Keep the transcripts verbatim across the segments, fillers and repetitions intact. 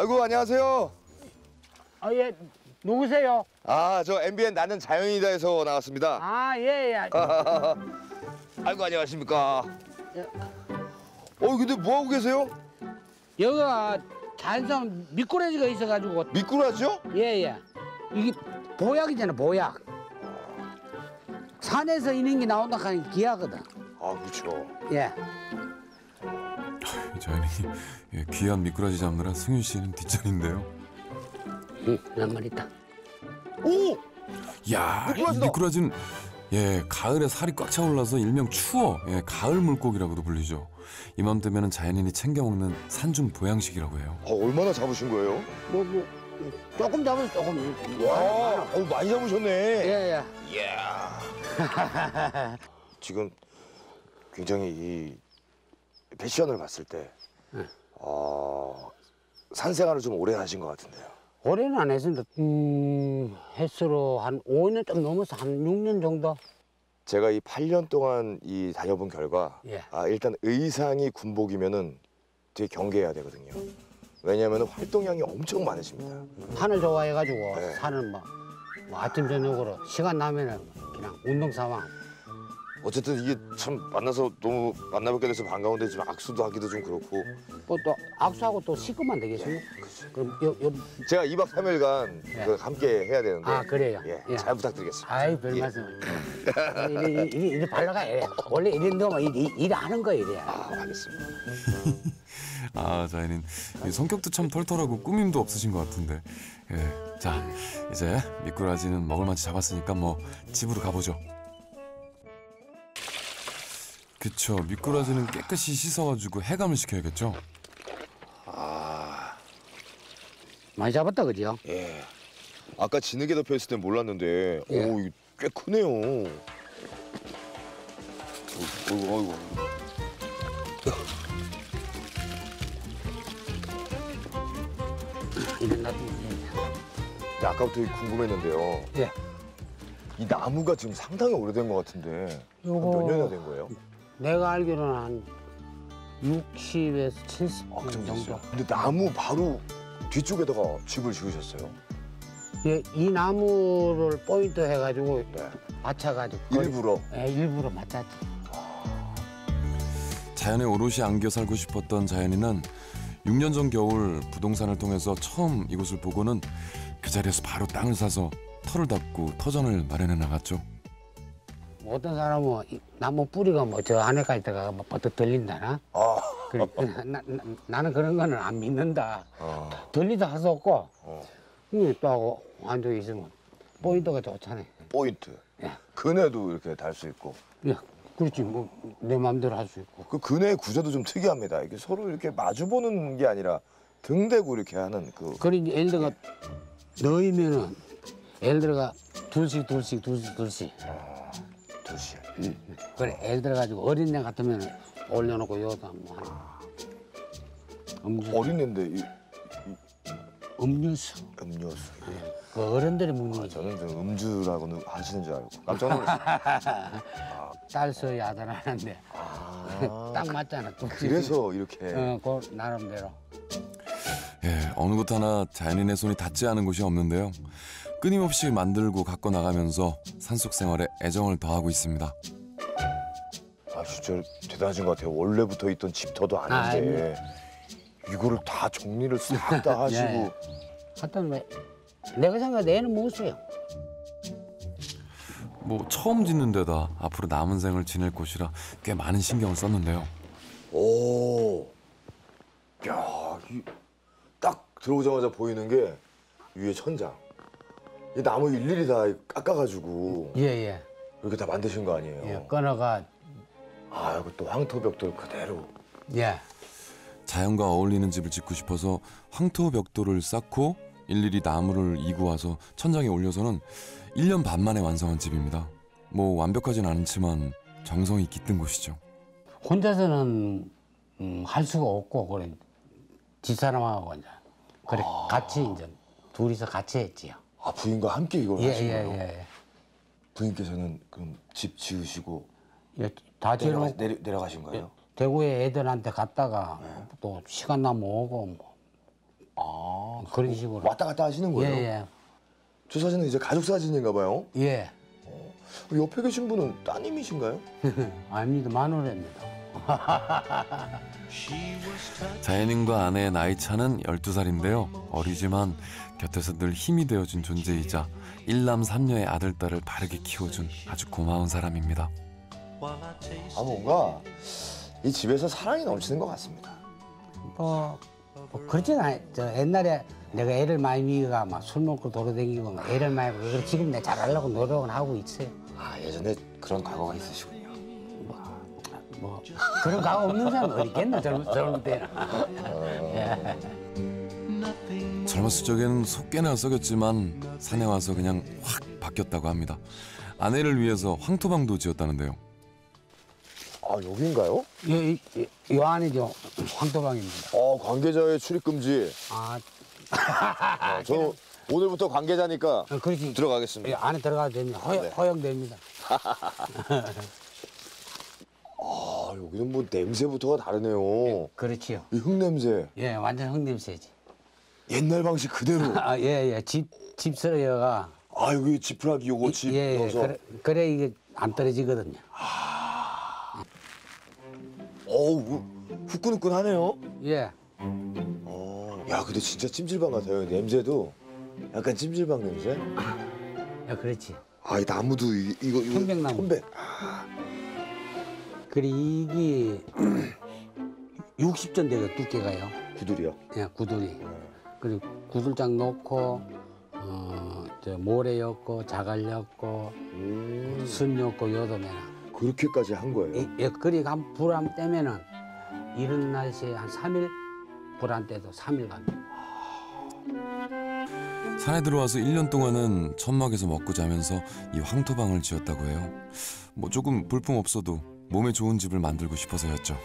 아이고, 안녕하세요. 아, 예. 누구세요? 아, 저 엠비엔 나는 자연이다에서 나왔습니다. 아, 예, 예. 아, 아이고, 안녕하십니까. 예. 어, 근데 뭐 하고 계세요? 여기가 자연산 미꾸라지가 있어가지고. 미꾸라지요? 예, 예. 이게 보약이잖아, 보약. 산에서 있는 게 나온다 하는 귀하거든. 아, 그렇죠. 예. 자연인이 예, 귀한 미꾸라지 잡느라 승윤 씨는 뒷전인데요. 응, 한 마리 있다. 오! 야, 미꾸라지다. 미꾸라지는 예, 가을에 살이 꽉 차올라서 일명 추어, 예, 가을 물고기라고도 불리죠. 이맘때면은 자연인이 챙겨 먹는 산중 보양식이라고 해요. 아, 얼마나 잡으신 거예요? 뭐, 뭐 조금 잡았어, 조금. 와, 어, 많이 잡으셨네. 예, 예. 이야. 지금 굉장히 이 패션을 봤을 때, 네. 어, 산생활을 좀 오래 하신 것 같은데요. 오래는 안 했습니다. 음, 횟수로 한 오 년 좀 넘어서 한 육 년 정도. 제가 이 팔 년 동안 이 다녀본 결과, 예. 아, 일단 의상이 군복이면은 되게 경계해야 되거든요. 왜냐하면 활동량이 엄청 많으십니다. 산을 좋아해가지고 네. 산을 막, 뭐 아침 저녁으로 시간 나면은 그냥 운동 삼아. 어쨌든 이게 참 만나서 너무 만나뵙게 돼서 반가운데 지금 악수도 하기도 좀 그렇고 또, 또 악수하고 또 씻고만 되겠습니까? 예. 그럼 요, 요... 제가 이박 삼일간 예. 함께 해야 되는데 아 그래요? 예, 예. 잘 부탁드리겠습니다. 아이 별 예. 말씀. 이리 이리 이리 발라가 이래. 원래 이리 넣으면 이리 이리 하는 거예요. 이래. 아 알겠습니다. 아 자연인 성격도 참 털털하고 꾸밈도 없으신 것 같은데 예. 자 이제 미꾸라지는 먹을만치 잡았으니까 뭐 집으로 가보죠. 그쵸, 미꾸라지는 깨끗이 씻어가지고 해감을 시켜야겠죠? 아... 많이 잡았다, 그죠? 예. 아까 진흙에 덮여있을 땐 몰랐는데 예. 오, 이거 꽤 크네요. 어이구, 어이구, 어이구. 아까부터 궁금했는데요. 예. 이 나무가 지금 상당히 오래된 것 같은데 요거... 몇 년이나 된 거예요? 내가 알기로는 한 육십에서 칠십 년 아, 정도. 됐어요. 근데 나무 바로 뒤쪽에다가 집을 지으셨어요? 예, 이 나무를 포인트 해가지고 네. 맞춰가지고 일부러? 예, 네, 일부러 맞췄지. 아... 자연에 오롯이 안겨 살고 싶었던 자연인은 육 년 전 겨울 부동산을 통해서 처음 이곳을 보고는 그 자리에서 바로 땅을 사서 털을 닦고 터전을 마련해 나갔죠. 어떤 사람은 나무 뿌리가 뭐 저 안에까지 들어가 막 버터 들린다나. 아. 그래, 나, 나, 나는 그런 거는 안 믿는다. 아. 들리다 할 수 없고. 어. 또 하고 앉아 있으면 포인트가 좋잖아요. 포인트. 예. 그네도 이렇게 달 수 있고. 예. 그렇지 뭐 내 마음대로 할 수 있고. 그 그네 구조도 좀 특이합니다. 이게 서로 이렇게 마주 보는 게 아니라 등대고 이렇게 하는 그. 그래 예를 들어가 넣으면은 예를 들어가 둘씩 둘씩 둘씩 둘씩. 아. 둘씩. 응. 그래, 애들 들어가지고 어린애 같으면 올려놓고 여기다 뭐 하는. 어린애인데 이, 이... 음료수. 음료수. 네. 그 어른들이 먹는. 아, 저는 좀 음주라고는 하시는 줄 알고 깜짝 놀랐어요. 아. 딸서의 아들 하는데 아. 딱 맞잖아. 그래서 이렇게. 어, 그 나름대로. 예, 어느 곳 하나 자연인의 손이 닿지 않은 곳이 없는데요. 끊임없이 만들고 갖고 나가면서 산속 생활에 애정을 더하고 있습니다. 아 진짜 대단하신 것 같아요. 원래부터 있던 집터도 아닌데 아, 이거를 다 정리를 싹 다 하시고. 하여튼 예, 예. 내가 생각해 애는 무엇이에요? 뭐 처음 짓는 데다 앞으로 남은 생을 지낼 곳이라 꽤 많은 신경을 썼는데요. 오, 야, 이, 딱 들어오자마자 보이는 게 위에 천장. 이 나무 일일이 다 깎아가지고 예예 예. 이렇게 다 만드신 거 아니에요? 예, 꺼내가 아 이거 또 황토벽돌 그대로 예 자연과 어울리는 집을 짓고 싶어서 황토벽돌을 쌓고 일일이 나무를 이고 와서 천장에 올려서는 일 년 반 만에 완성한 집입니다. 뭐 완벽하진 않지만 정성이 깃든 곳이죠. 혼자서는 음, 할 수가 없고 그래 집사람하고 이제 그래 아... 같이 이제 둘이서 같이 했지요. 아, 부인과 함께 이걸 예, 하신 거예요? 예, 예, 예. 부인께서는 그럼 집 지으시고 예, 다 내려가, 내려, 내려가신 거예요? 예, 대구에 애들한테 갔다가 예. 또 시간 나면 오고 뭐. 아. 그런 식으로 왔다 갔다 하시는 거예요? 예, 예. 저 사진은 이제 가족 사진인가 봐요? 예. 어, 옆에 계신 분은 따님이신가요? 아닙니다. 마누라입니다. 자연인과 아내의 나이 차는 열두 살인데요. 어리지만 곁에서 늘 힘이 되어준 존재이자 일남 삼녀의 아들, 딸을 바르게 키워준 아주 고마운 사람입니다. 아, 뭔가 이 집에서 사랑이 넘치는 것 같습니다. 뭐, 뭐 그렇진 않아요. 저 옛날에 내가 애를 많이 미우가 막 술 먹고 돌아다니고 막 애를 많이 먹고 지금 내가 잘하려고 노력은 하고 있어요. 아, 예전에 그런 과거가 있으시군요. 뭐, 뭐 그런 과거 없는 사람은 어디 있겠나, 젊은, 젊은 때는. 예. 젊었을 적에는 속개나 썩였지만 산에 와서 그냥 확 바뀌었다고 합니다. 아내를 위해서 황토방도 지었다는데요. 아, 여기인가요? 예, 예, 요 안이죠. 황토방입니다. 어, 관계자의 출입금지. 아, 아, 저 그냥... 오늘부터 관계자니까 어, 들어가겠습니다. 예, 안에 들어가도 됩니다. 허, 네. 허용됩니다. 아, 여기는 뭐 냄새부터가 다르네요. 예, 그렇지요. 이 흙냄새. 예, 완전 흙냄새지. 옛날 방식 그대로. 아, 예, 예. 집, 집스러여가. 아, 여기 지푸라기 요거 집 예, 예, 넣어서. 그래, 그래 이게 안 떨어지거든요. 아. 어우, 후끈후끈하네요. 예. 어, 야, 근데 진짜 찜질방 같아요. 냄새도 약간 찜질방 냄새. 야, 그렇지. 아, 이 나무도 이, 이거 이거 편백나무. 편백. 아. 그리고 이게 육십 전 되고 두께가요. 구두리요? 예, 구두리. 네. 그리고 구들장 넣고 어, 저 모래 넣고 자갈 넣고 음. 습 넣고 요도매나. 그렇게까지 한 거예요? 예, 예. 그리고 한 불 안 떼면은 이런 날씨에 한 삼 일, 불 안 떼도 삼 일 갑니다. 산에 들어와서 일 년 동안은 천막에서 먹고 자면서 이 황토방을 지었다고 해요. 뭐 조금 볼품 없어도 몸에 좋은 집을 만들고 싶어서였죠.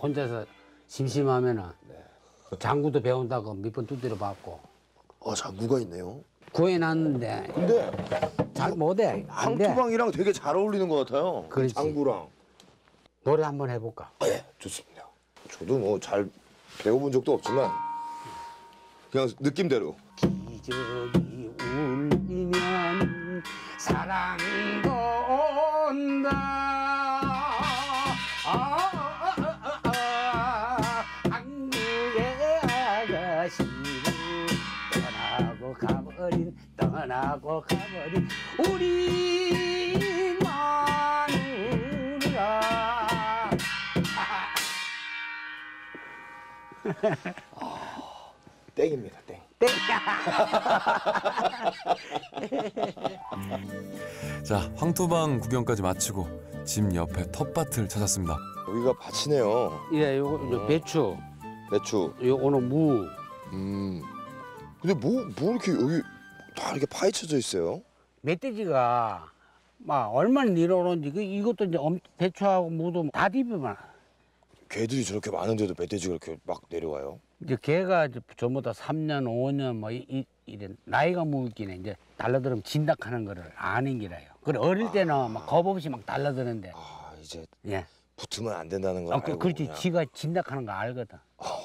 혼자서 심심하면은 장구도 배운다고 몇 번 두드려 봤고. 아, 장구가 있네요. 구해놨는데. 근데 잘 못해. 황토방이랑 되게 잘 어울리는 것 같아요. 그렇지. 장구랑. 노래 한번 해볼까? 아, 예, 좋습니다. 저도 뭐 잘 배워본 적도 없지만 그냥 느낌대로. 기적이 울리면 사랑도 온다. 아, 떠나고 가버린 우리 마누라. 어, 땡입니다, 땡. 땡. 자, 황토방 구경까지 마치고 집 옆에 텃밭을 찾았습니다. 여기가 밭이네요. 예, 요거 어. 배추. 배추. 요거는 무. 음. 근데 뭐, 뭐 이렇게 여기 다 이렇게 파헤쳐져 있어요. 멧돼지가 막 얼마나 밀어오는지 이것도 이제 배추하고 무도 다 뒤비만. 개들이 저렇게 많은데도 멧돼지가 이렇게 막 내려와요? 이제 개가 이제 전부 다 삼 년, 오 년 뭐 이, 이, 이런 나이가 무기는 이제 달라들으면 진닥하는 거를 아는 기라요. 그래 어릴 아... 때는 막 겁 없이 막 달라드는데. 아, 이제 예. 붙으면 안 된다는 걸 아, 알고. 그렇지. 그냥. 지가 진닥하는 거 알거든. 어...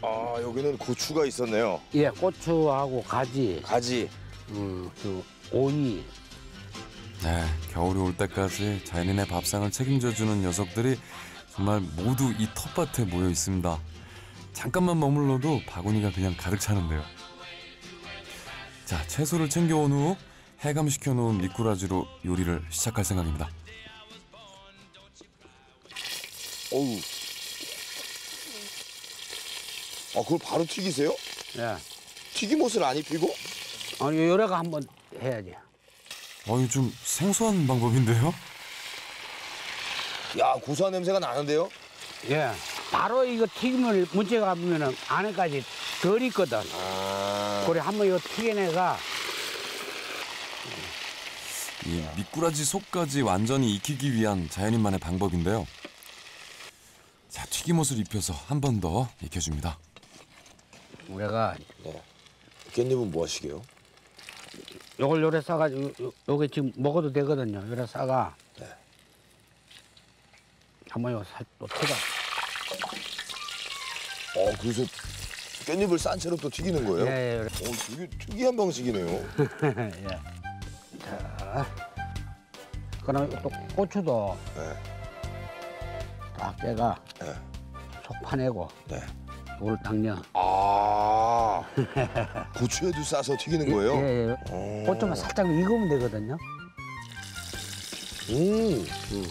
아, 여기는 고추가 있었네요. 예, 고추하고 가지. 가지. 음, 그 오이. 네, 겨울이 올 때까지 자연인의 밥상을 책임져주는 녀석들이 정말 모두 이 텃밭에 모여 있습니다. 잠깐만 머물러도 바구니가 그냥 가득 차는데요. 자, 채소를 챙겨온 후 해감시켜 놓은 미꾸라지로 요리를 시작할 생각입니다. 어우. 아, 그걸 바로 튀기세요? 네. 튀김옷을 안 입히고? 아니, 요래가 한번 해야지. 아니, 좀 생소한 방법인데요? 야, 고소한 냄새가 나는데요? 예. 바로 이거 튀김을 문제가 보면은 안에까지 덜 있거든. 아... 그래, 한번 이거 튀겨내가. 이 미꾸라지 속까지 완전히 익히기 위한 자연인만의 방법인데요. 자, 튀김옷을 입혀서 한 번 더 익혀줍니다. 우리가 네. 깻잎은 뭐 하시게요? 요걸 요래 싸가지고 요, 요게 지금 먹어도 되거든요. 요래 싸가 네. 한번 요거 살 또 튀가. 어, 그래서 깻잎을 싼 채로 또 튀기는 거예요? 예, 예. 오, 되게 특이한 방식이네요. 예. 자, 그럼 또 고추도 딱 네. 깨가 네. 속 파내고 네. 물을 닦냐. 아, 고추에도 싸서 튀기는 거예요? 예, 예. 고추만 살짝 익으면 되거든요. 오, 음,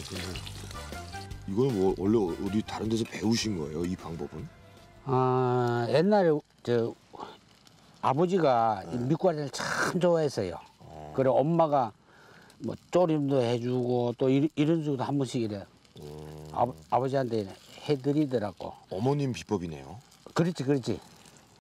이걸 뭐 원래 우리 다른 데서 배우신 거예요, 이 방법은? 아, 옛날에 저 아버지가 네. 밑과자를 참 좋아했어요. 어. 그래 엄마가 뭐 조림도 해주고 또 이, 이런 식으로 한 번씩 이래 음. 아, 아버지한테 해드리더라고. 어머님 비법이네요. 그렇지, 그렇지.